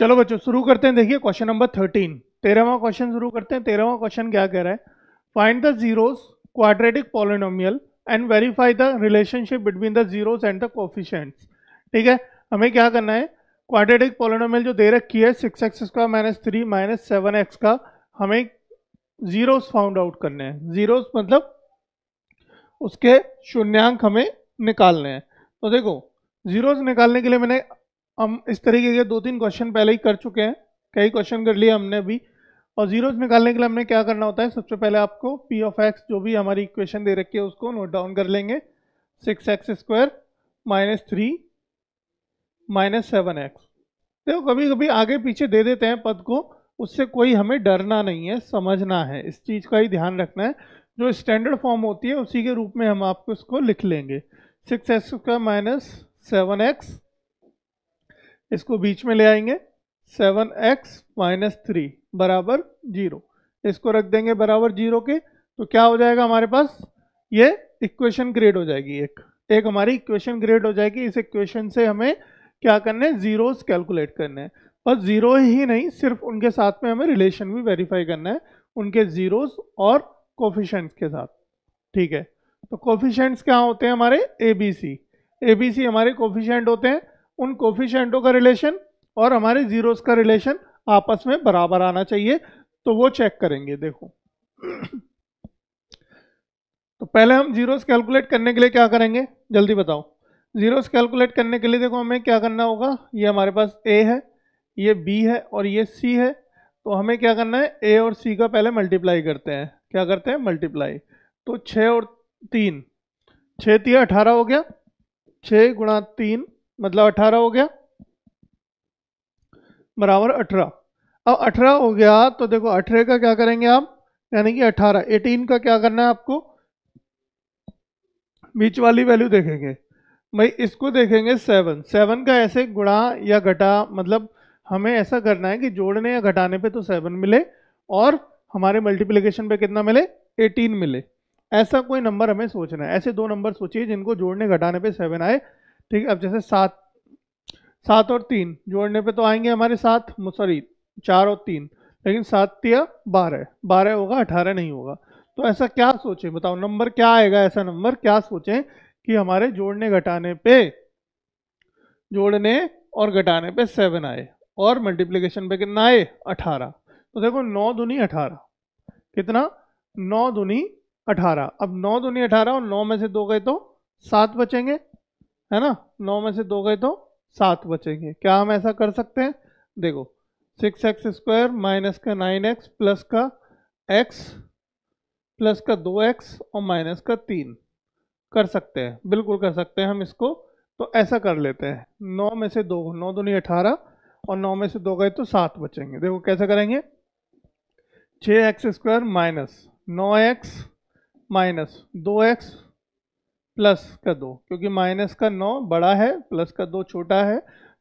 चलो बच्चों शुरू करते हैं। देखिए क्वेश्चन नंबर 13, 13वां क्वेश्चन शुरू करते हैं। 13वां क्वेश्चन क्या कह रहा है, find the zeros quadratic polynomial and verify the relationship between the zeros and the coefficients. ठीक है, हमें क्या करना है, क्वाड्रेटिक पॉलिनोमियल जो दे रखी है 6x² - 3 - 7x का, हमें जीरोस फाउंड आउट करने हैं। जीरोस मतलब उसके शून्यांक हमें निकालने हैं। तो देखो जीरोस निकालने के लिए मैंने हम इस तरीके के 2-3 क्वेश्चन पहले ही कर चुके हैं, कई क्वेश्चन कर लिए हमने अभी। और जीरोस निकालने के लिए हमने क्या करना होता है, सबसे पहले आपको p(x) जो भी हमारी इक्वेशन दे रखी है उसको नोट डाउन कर लेंगे। 6x² - 3 - 7x। देखो कभी कभी आगे पीछे दे देते हैं पद को, उससे कोई हमें डरना नहीं है, समझना है, इस चीज़ का ही ध्यान रखना है। जो स्टैंडर्ड फॉर्म होती है उसी के रूप में हम आपको इसको लिख लेंगे। 6x² - 7x, इसको बीच में ले आएंगे। 7x - 3 बराबर 0, इसको रख देंगे बराबर 0 के। तो क्या हो जाएगा हमारे पास, ये इक्वेशन क्रिएट हो जाएगी, एक हमारी इक्वेशन क्रिएट हो जाएगी। इस इक्वेशन से हमें क्या करना है, जीरोस कैलकुलेट करना है। पर जीरो ही नहीं, सिर्फ उनके साथ में हमें रिलेशन भी वेरीफाई करना है, उनके जीरोस और कोफिशिएंट्स के साथ। ठीक है, तो कोफिशिएंट्स क्या होते हैं हमारे, ए बी सी हमारे कोफिशिएंट होते हैं। उन कोफिशिएंटों का रिलेशन और हमारे जीरोस का रिलेशन आपस में बराबर आना चाहिए, तो वो चेक करेंगे। देखो तो पहले हम जीरोस कैलकुलेट करने के लिए क्या करेंगे, जल्दी बताओ। जीरोस कैलकुलेट करने के लिए देखो हमें क्या करना होगा, ये हमारे पास ए है, ये बी है और ये सी है। तो हमें क्या करना है, ए और सी का पहले मल्टीप्लाई करते हैं। क्या करते हैं, मल्टीप्लाई। तो 6 और 3, 6×3 = 18 हो गया, 6 × 3 मतलब 18 हो गया बराबर 18। अब 18 हो गया तो देखो 18 का क्या करेंगे आप, यानी कि 18 का क्या करना है आपको, बीच वाली वैल्यू देखेंगे भाई, इसको देखेंगे 7 का ऐसे गुणा या घटा, मतलब हमें ऐसा करना है कि जोड़ने या घटाने पे तो 7 मिले और हमारे मल्टीप्लिकेशन पे कितना मिले, 18 मिले। ऐसा कोई नंबर हमें सोचना है, ऐसे 2 नंबर सोचिए जिनको जोड़ने घटाने पे 7 आए। ठीक है, अब जैसे 7 और 3 जोड़ने पे तो आएंगे हमारे 4 और 3, लेकिन 7×3 = 12 होगा, 18 नहीं होगा। तो ऐसा क्या सोचें, बताओ नंबर क्या आएगा, ऐसा नंबर क्या सोचें कि हमारे जोड़ने और घटाने पे 7 आए और मल्टीप्लिकेशन पे कितना आए, 18। तो देखो 9×2 = 18, कितना, 9×2 = 18। अब 9×2 = 18 और 9 में से 2 गए तो 7 बचेंगे, है ना, 9 में से 2 गए तो 7 बचेंगे। क्या हम ऐसा कर सकते हैं, देखो 6x² - 9x + x + 2x - 3 कर सकते हैं, बिल्कुल कर सकते हैं हम इसको। तो ऐसा कर लेते हैं, 9 में से 2, 9×2 = 18 और 9 में से 2 गए तो 7 बचेंगे। देखो कैसे करेंगे, 6x² - 9x - 2x + 2, क्योंकि -9 बड़ा है, +2 छोटा है,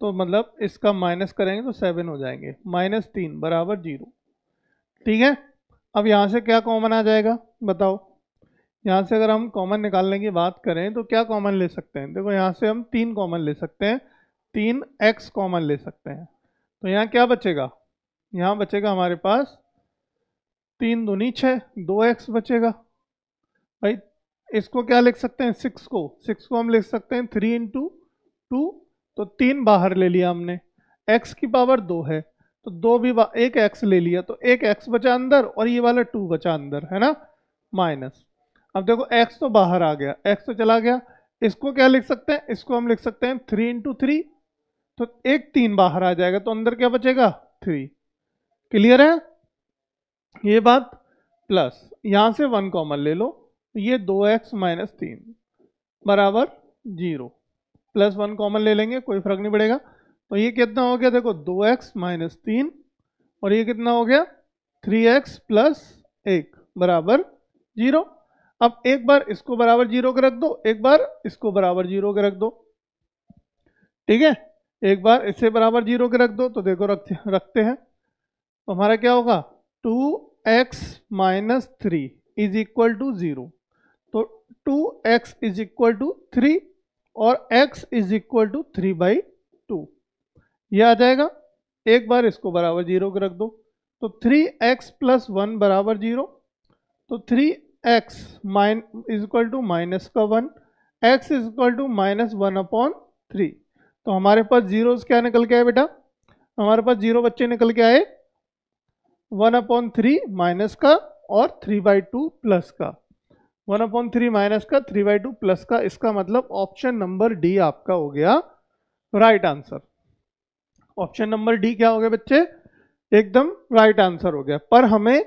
तो मतलब इसका माइनस करेंगे तो 7 हो जाएंगे, -3 = 0। ठीक है, अब यहाँ से क्या कॉमन आ जाएगा बताओ, यहाँ से अगर हम कॉमन निकालने की बात करें तो क्या कॉमन ले सकते हैं, देखो यहाँ से हम 3 कॉमन ले सकते हैं, 3x कॉमन ले सकते हैं। तो यहाँ क्या बचेगा, यहाँ बचेगा हमारे पास 3×2 = 6, 2x बचेगा भाई। इसको क्या लिख सकते हैं, 6 को हम लिख सकते हैं 3×2, तो 3 बाहर ले लिया हमने, x की पावर 2 है, तो 2 भी 1x ले लिया, तो 1x बचा अंदर और ये वाला 2 बचा अंदर, है ना, माइनस। अब देखो x तो बाहर आ गया, x तो चला गया, इसको क्या लिख सकते हैं, इसको हम लिख सकते हैं 3×3, तो 1 3 बाहर आ जाएगा, तो अंदर क्या बचेगा, 3। क्लियर है ये बात। प्लस यहाँ से 1 कॉमन ले लो, ये 2x - 3 = 0, +1 कॉमन ले लेंगे, कोई फर्क नहीं पड़ेगा। तो ये कितना हो गया, देखो 2x - 3 और ये कितना हो गया, 3x + 1 = 0। अब एक बार इसको बराबर 0 के रख दो, एक बार इसको बराबर 0 के रख दो, ठीक है, एक बार इसे बराबर 0 के रख दो। तो देखो रखते हैं, तो हमारा क्या होगा, 2x - 3 = 0, तो 2x = 3 और x = 3/2, यह आ जाएगा। एक बार इसको बराबर जीरो के रख दो तो 3x + 1 बराबर जीरो, तो 3x is equal to minus का 1, x इज इक्वल टू -1/3। तो हमारे पास जीरोस क्या निकल के आए बेटा, हमारे पास जीरो बच्चे निकल के आए 1/3 माइनस का और 3/2 प्लस का। 1/3 माइनस का, 3/2 प्लस का, इसका मतलब ऑप्शन नंबर डी आपका हो गया right answer. Option number D क्या हो गया बच्चे, एकदम राइट आंसर हो गया। पर हमें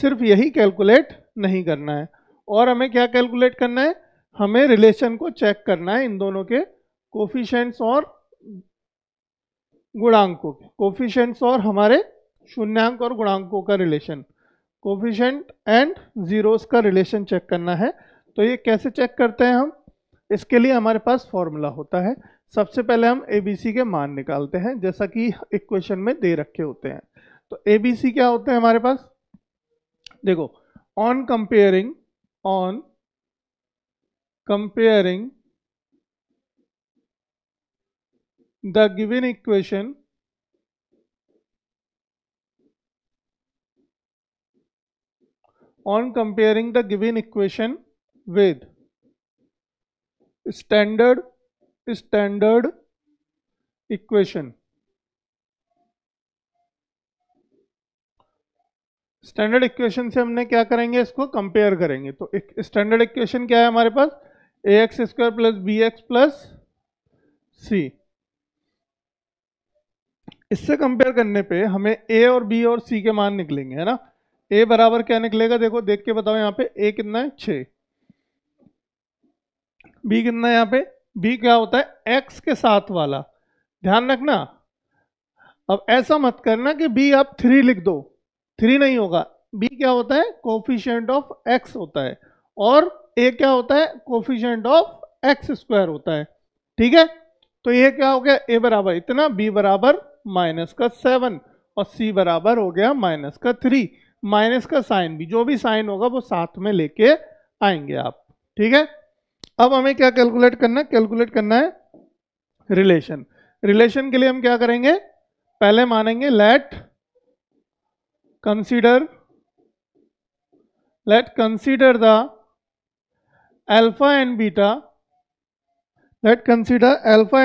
सिर्फ यही कैलकुलेट नहीं करना है, और हमें क्या कैलकुलेट करना है, हमें रिलेशन को चेक करना है इन दोनों के कोफिशिएंट्स और गुणांकों के, कोफिशिएंट्स और हमारे शून्यांक और गुणांकों का रिलेशन, कोफिशिएंट एंड जीरोस का रिलेशन चेक करना है। तो ये कैसे चेक करते हैं हम, इसके लिए हमारे पास फॉर्मूला होता है। सबसे पहले हम एबीसी के मान निकालते हैं जैसा कि इक्वेशन में दे रखे होते हैं। तो एबीसी क्या होते हैं हमारे पास, देखो on comparing the given equation with standard equation, standard equation से हमने क्या करेंगे, इसको कंपेयर करेंगे। तो स्टैंडर्ड इक्वेशन क्या है हमारे पास, ax² + bx + c। इससे कंपेयर करने पे हमें a और b और c के मान निकलेंगे, है ना। ए बराबर क्या निकलेगा, देखो देख के बताओ यहाँ पे, ए कितना है 6, बी कितना है यहाँ पे, बी क्या होता है एक्स के साथ वाला, ध्यान रखना। अब ऐसा मत करना कि बी आप 3 लिख दो, 3 नहीं होगा। बी क्या होता है कोफिशिएंट ऑफ एक्स होता है, और ए क्या होता है कोफिशिएंट ऑफ x² होता है, ठीक है। तो ये क्या हो गया, ए बराबर इतना, बी बराबर -7 और सी बराबर हो गया -3। माइनस का साइन भी, जो भी साइन होगा वो साथ में लेके आएंगे आप, ठीक है। अब हमें क्या कैलकुलेट करना है, कैलकुलेट करना है रिलेशन। रिलेशन के लिए हम क्या करेंगे, पहले मानेंगे let consider the alpha and beta, alpha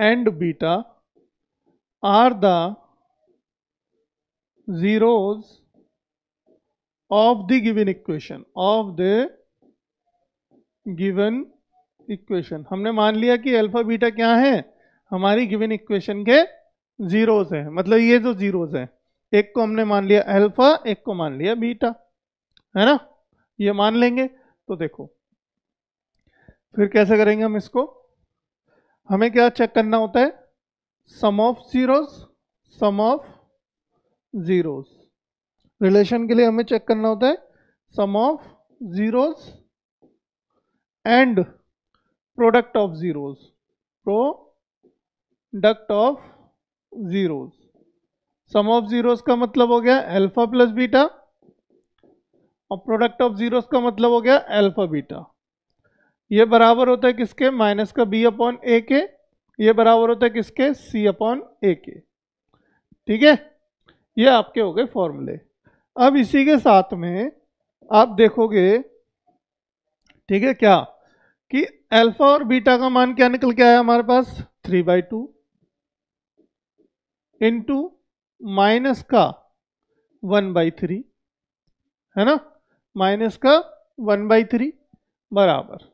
and beta are the zeros of the given equation हमने मान लिया कि अल्फा बीटा क्या है, हमारी गिवन इक्वेशन के जीरोस हैं, मतलब ये जो जीरोस हैं, एक को हमने मान लिया अल्फा, एक को मान लिया बीटा, है ना, ये मान लेंगे। तो देखो फिर कैसे करेंगे हम इसको, हमें क्या चेक करना होता है, सम ऑफ जीरोस। रिलेशन के लिए हमें चेक करना होता है sum of zeros and product of zeros, sum of zeros का मतलब हो गया अल्फा प्लस बीटा, और प्रोडक्ट ऑफ जीरोस का मतलब हो गया अल्फा बीटा। ये बराबर होता है किसके, -b/a के। ये बराबर होता है किसके, c/a के, ठीक है। ये आपके हो गए फॉर्मूले। अब इसी के साथ में आप देखोगे, ठीक है, क्या कि अल्फा और बीटा का मान क्या निकल के आया हमारे पास, 3/2 इंटू माइनस का 1/3, है ना, माइनस का 1/3 बराबर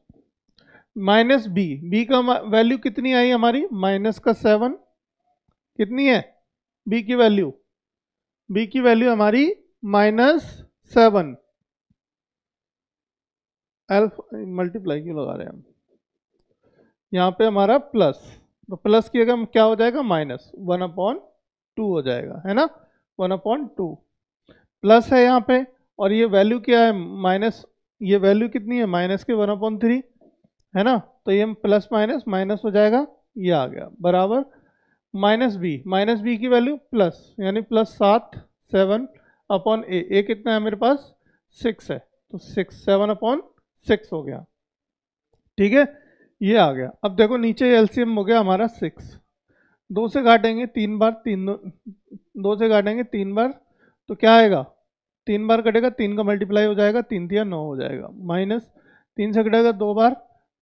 -b। b का वैल्यू कितनी आई हमारी, -7। कितनी है b की वैल्यू, हमारी -7। अल्फा मल्टीप्लाई क्यों लगा रहे हैं हम यहाँ पे, हमारा प्लस, तो प्लस किएगा क्या हो जाएगा -1/2 हो जाएगा, है ना, 1/2 प्लस है यहाँ पे, और ये वैल्यू क्या है माइनस, ये वैल्यू कितनी है माइनस के 1/3, है ना। तो ये प्लस माइनस माइनस हो जाएगा, ये आ गया बराबर -b की वैल्यू प्लस, यानी +7/a। a कितना है मेरे पास, 6 है, तो 7/6 हो गया, ठीक है। ये आ गया। अब देखो नीचे एलसीएम हो गया हमारा 6, 2 से काटेंगे 3 बार, 2 से काटेंगे 3 बार तो क्या आएगा, 3 बार कटेगा 3 का मल्टीप्लाई हो जाएगा 3 तिया 9 हो जाएगा, माइनस 3 से कटेगा 2 बार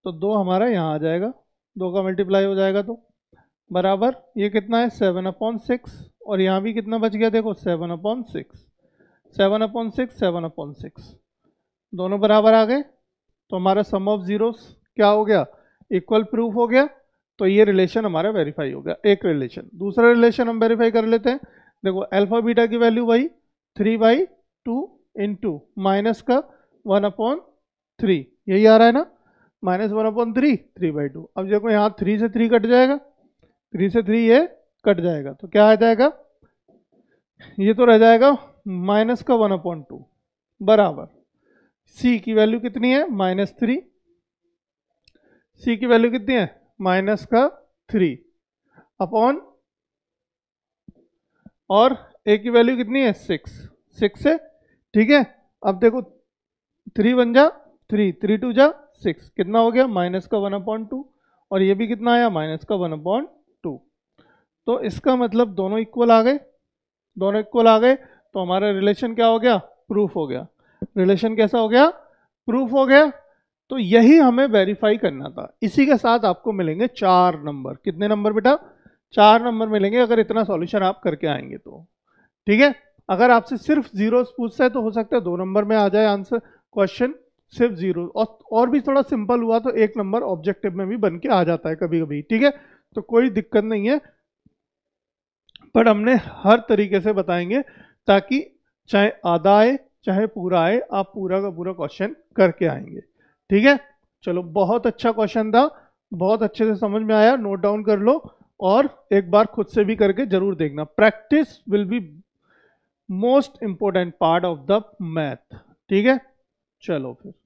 तो 2 हमारा यहाँ आ जाएगा, 2 का मल्टीप्लाई हो जाएगा तो बराबर ये कितना है 7/6 और यहाँ भी कितना बच गया देखो 7/6 दोनों बराबर आ गए। तो हमारा सम ऑफ जीरोस क्या हो गया, इक्वल प्रूफ हो गया। तो ये रिलेशन हमारा वेरीफाई हो गया, एक रिलेशन। दूसरा रिलेशन हम वेरीफाई कर लेते हैं। देखो अल्फा बीटा की वैल्यू वही 3/2 इंटू माइनस का 1/3, यही आ रहा है ना, माइनस 1/3 3/2। अब देखो यहाँ 3 से 3 कट जाएगा, 3 से 3 ये कट जाएगा तो क्या आ जाएगा, ये तो रह जाएगा माइनस का 1/2 बराबर c की वैल्यू कितनी है -3, c की वैल्यू कितनी है -3 अपॉन और a की वैल्यू कितनी है 6 से, ठीक है। अब देखो 3 1 जा 3, 3 2 जा 6 कितना हो गया -1/2 और ये भी कितना आया -1/2। तो इसका मतलब दोनों इक्वल आ गए, दोनों इक्वल आ गए तो हमारा रिलेशन क्या हो गया, प्रूफ हो गया। रिलेशन कैसा हो गया, प्रूफ हो गया। तो यही हमें वेरीफाई करना था। इसी के साथ आपको मिलेंगे 4 नंबर, कितने नंबर बेटा, 4 नंबर मिलेंगे अगर इतना सॉल्यूशन आप करके आएंगे तो, ठीक है। अगर आपसे सिर्फ जीरोस पूछता है तो हो सकता है 2 नंबर में आ जाए आंसर क्वेश्चन, सिर्फ जीरो, और भी थोड़ा सिंपल हुआ तो 1 नंबर ऑब्जेक्टिव में भी बन के आ जाता है कभी कभी, ठीक है। तो कोई दिक्कत नहीं है, पर हमने हर तरीके से बताएंगे ताकि चाहे आधा आए चाहे पूरा आए, आप पूरा का पूरा क्वेश्चन करके आएंगे, ठीक है। चलो बहुत अच्छा क्वेश्चन था, बहुत अच्छे से समझ में आया, नोट डाउन कर लो और एक बार खुद से भी करके जरूर देखना। Practice will be most important part of the math, ठीक है। चलो फिर।